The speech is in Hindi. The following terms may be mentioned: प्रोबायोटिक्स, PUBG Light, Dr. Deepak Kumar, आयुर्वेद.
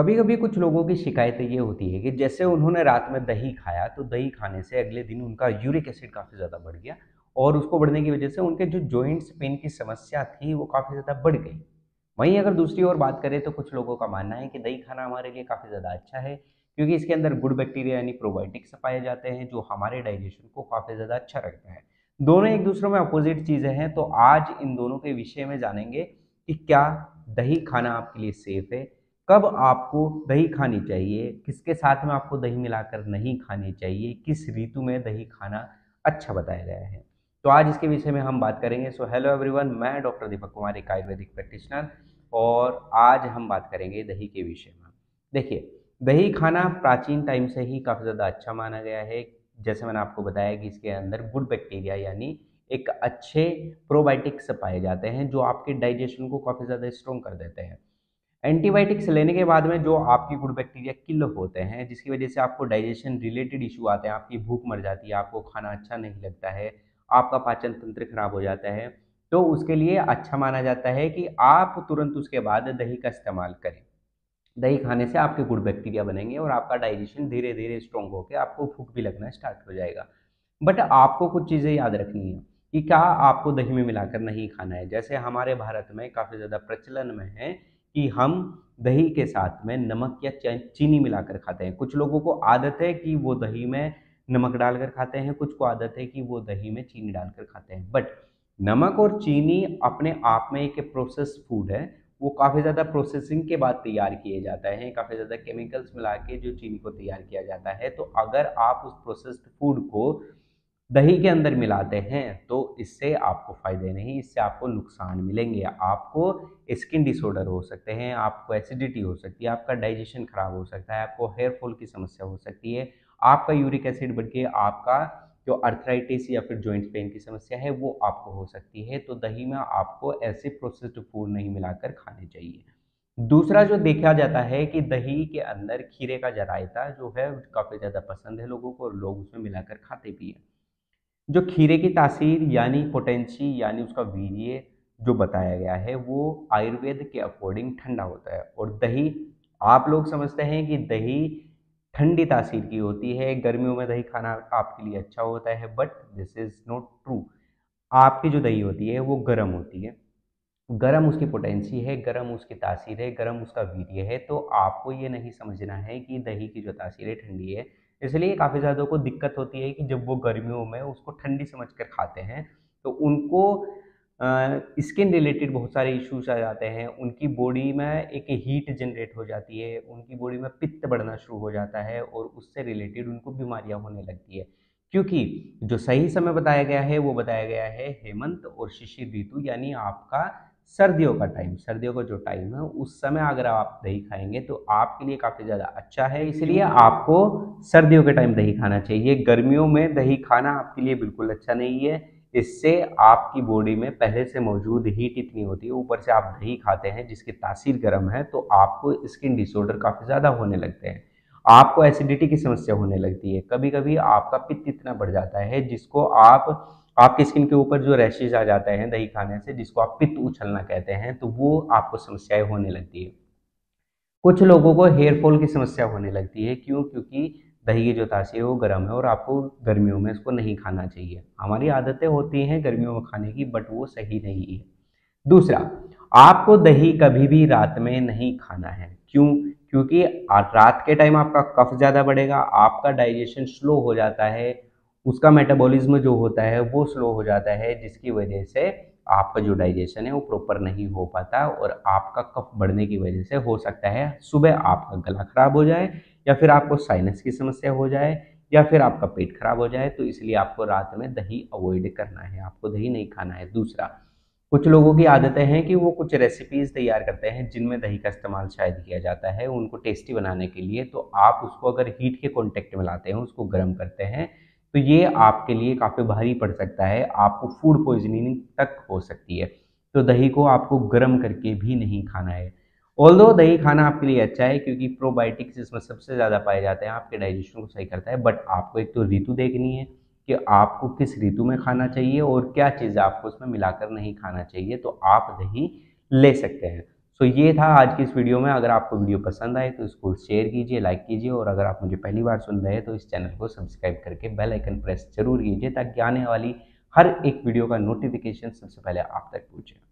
कभी कभी कुछ लोगों की शिकायतें ये होती है कि जैसे उन्होंने रात में दही खाया तो दही खाने से अगले दिन उनका यूरिक एसिड काफ़ी ज़्यादा बढ़ गया और उसको बढ़ने की वजह से उनके जो जॉइंट्स पेन की समस्या थी वो काफ़ी ज़्यादा बढ़ गई। वहीं अगर दूसरी ओर बात करें तो कुछ लोगों का मानना है कि दही खाना हमारे लिए काफ़ी ज़्यादा अच्छा है क्योंकि इसके अंदर गुड बैक्टीरिया यानी प्रोबायोटिक्स पाए जाते हैं जो हमारे डाइजेशन को काफ़ी ज़्यादा अच्छा रखता है। दोनों एक दूसरे में अपोजिट चीज़ें हैं, तो आज इन दोनों के विषय में जानेंगे कि क्या दही खाना आपके लिए सेफ़ है, कब आपको दही खानी चाहिए, किसके साथ में आपको दही मिलाकर नहीं खानी चाहिए, किस ऋतु में दही खाना अच्छा बताया गया है, तो आज इसके विषय में हम बात करेंगे। सो हेलो एवरीवन, मैं डॉक्टर दीपक कुमार एक आयुर्वेदिक प्रैक्टिशनर और आज हम बात करेंगे दही के विषय में। देखिए, दही खाना प्राचीन टाइम से ही काफ़ी ज़्यादा अच्छा माना गया है। जैसे मैंने आपको बताया कि इसके अंदर गुड बैक्टीरिया यानी एक अच्छे प्रोबायोटिक्स पाए जाते हैं जो आपके डाइजेशन को काफ़ी ज़्यादा स्ट्रॉन्ग कर देते हैं। एंटीबायोटिक्स लेने के बाद में जो आपकी गुड बैक्टीरिया किल होते हैं जिसकी वजह से आपको डाइजेशन रिलेटेड इशू आते हैं, आपकी भूख मर जाती है, आपको खाना अच्छा नहीं लगता है, आपका पाचन तंत्र खराब हो जाता है, तो उसके लिए अच्छा माना जाता है कि आप तुरंत उसके बाद दही का इस्तेमाल करें। दही खाने से आपके गुड बैक्टीरिया बनेंगे और आपका डाइजेशन धीरे धीरे स्ट्रॉन्ग होकर आपको भूख भी लगना स्टार्ट हो जाएगा। बट आपको कुछ चीज़ें याद रखनी है कि क्या आपको दही में मिलाकर नहीं खाना है। जैसे हमारे भारत में काफ़ी ज़्यादा प्रचलन में है कि हम दही के साथ में नमक या चीनी मिलाकर खाते हैं। कुछ लोगों को आदत है कि वो दही में नमक डालकर खाते हैं, कुछ को आदत है कि वो दही में चीनी डालकर खाते हैं। बट नमक और चीनी अपने आप में एक प्रोसेस फूड है, वो काफ़ी ज़्यादा प्रोसेसिंग के बाद तैयार किए जाता है, काफ़ी ज़्यादा केमिकल्स मिला के जो चीनी को तैयार किया जाता है। तो अगर आप उस प्रोसेस्ड फूड को दही के अंदर मिलाते हैं तो इससे आपको फ़ायदे नहीं, इससे आपको नुकसान मिलेंगे। आपको स्किन डिसऑर्डर हो सकते हैं, आपको एसिडिटी हो सकती है, आपका डाइजेशन खराब हो सकता है, आपको हेयर फॉल की समस्या हो सकती है, आपका यूरिक एसिड बढ़ के आपका जो अर्थराइटिस या फिर जॉइंट पेन की समस्या है वो आपको हो सकती है। तो दही में आपको ऐसे प्रोसेस्ड फूड नहीं मिलाकर खाने चाहिए। दूसरा जो देखा जाता है कि दही के अंदर खीरे का जरायता जो है काफ़ी ज़्यादा पसंद है लोगों को और लोग उसमें मिलाकर खाते भी हैं। जो खीरे की तासीर यानी पोटेंसी यानी उसका वीर्य जो बताया गया है वो आयुर्वेद के अकॉर्डिंग ठंडा होता है। और दही आप लोग समझते हैं कि दही ठंडी तासीर की होती है, गर्मियों में दही खाना आपके लिए अच्छा होता है, but this is not true. आपकी जो दही होती है वो गर्म होती है, गर्म उसकी पोटेंसी है, गर्म उसकी तासीर है, गर्म उसका वीर्य है। तो आपको ये नहीं समझना है कि दही की जो तासीर है ठंडी है, इसलिए काफ़ी ज़्यादा को दिक्कत होती है कि जब वो गर्मियों में उसको ठंडी समझकर खाते हैं तो उनको स्किन रिलेटेड बहुत सारे इश्यूज आ जाते हैं, उनकी बॉडी में एक हीट जनरेट हो जाती है, उनकी बॉडी में पित्त बढ़ना शुरू हो जाता है और उससे रिलेटेड उनको बीमारियां होने लगती है। क्योंकि जो सही समय बताया गया है वो बताया गया है हेमंत और शिशिर ऋतु यानी आपका सर्दियों का टाइम, सर्दियों का जो टाइम है उस समय अगर आप दही खाएंगे तो आपके लिए काफ़ी ज़्यादा अच्छा है। इसलिए आपको सर्दियों के टाइम दही खाना चाहिए, गर्मियों में दही खाना आपके लिए बिल्कुल अच्छा नहीं है। इससे आपकी बॉडी में पहले से मौजूद हीट इतनी होती है, ऊपर से आप दही खाते हैं जिसकी तासीर गर्म है, तो आपको स्किन डिसऑर्डर काफ़ी ज़्यादा होने लगते हैं, आपको एसिडिटी की समस्या होने लगती है, कभी कभी आपका पित्त इतना बढ़ जाता है जिसको आपकी स्किन के ऊपर जो रैशेज आ जाते हैं दही खाने से, जिसको आप पित्त उछलना कहते हैं, तो वो आपको समस्याएँ होने लगती है। कुछ लोगों को हेयर फॉल की समस्या होने लगती है, क्यों? क्योंकि दही की जो तासीर है वो गर्म है और आपको गर्मियों में इसको नहीं खाना चाहिए। हमारी आदतें होती हैं गर्मियों में खाने की, बट वो सही नहीं है। दूसरा, आपको दही कभी भी रात में नहीं खाना है। क्यों? क्योंकि रात के टाइम आपका कफ ज़्यादा बढ़ेगा, आपका डाइजेशन स्लो हो जाता है, उसका मेटाबॉलिज्म जो होता है वो स्लो हो जाता है, जिसकी वजह से आपका जो डाइजेशन है वो प्रॉपर नहीं हो पाता और आपका कफ बढ़ने की वजह से हो सकता है सुबह आपका गला खराब हो जाए या फिर आपको साइनस की समस्या हो जाए या फिर आपका पेट खराब हो जाए। तो इसलिए आपको रात में दही अवॉइड करना है, आपको दही नहीं खाना है। दूसरा, कुछ लोगों की आदतें हैं कि वो कुछ रेसिपीज़ तैयार करते हैं जिनमें दही का इस्तेमाल शायद किया जाता है उनको टेस्टी बनाने के लिए, तो आप उसको अगर हीट के कॉन्टेक्ट में लाते हैं, उसको गर्म करते हैं, तो ये आपके लिए काफ़ी भारी पड़ सकता है, आपको फूड पॉइजनिंग तक हो सकती है। तो दही को आपको गर्म करके भी नहीं खाना है। ऑल्दो दही खाना आपके लिए अच्छा है क्योंकि प्रोबायोटिक्स इसमें सबसे ज़्यादा पाए जाते हैं, आपके डाइजेशन को सही करता है, बट आपको एक तो ऋतु देखनी है कि आपको किस ऋतु में खाना चाहिए और क्या चीज़ें आपको उसमें मिलाकर नहीं खाना चाहिए। तो आप दही ले सकते हैं। सो ये था आज की इस वीडियो में। अगर आपको वीडियो पसंद आए तो इसको शेयर कीजिए, लाइक कीजिए, और अगर आप मुझे पहली बार सुन रहे हैं तो इस चैनल को सब्सक्राइब करके बेल आइकन प्रेस जरूर कीजिए ताकि आने वाली हर एक वीडियो का नोटिफिकेशन सबसे पहले आप तक पहुँचे।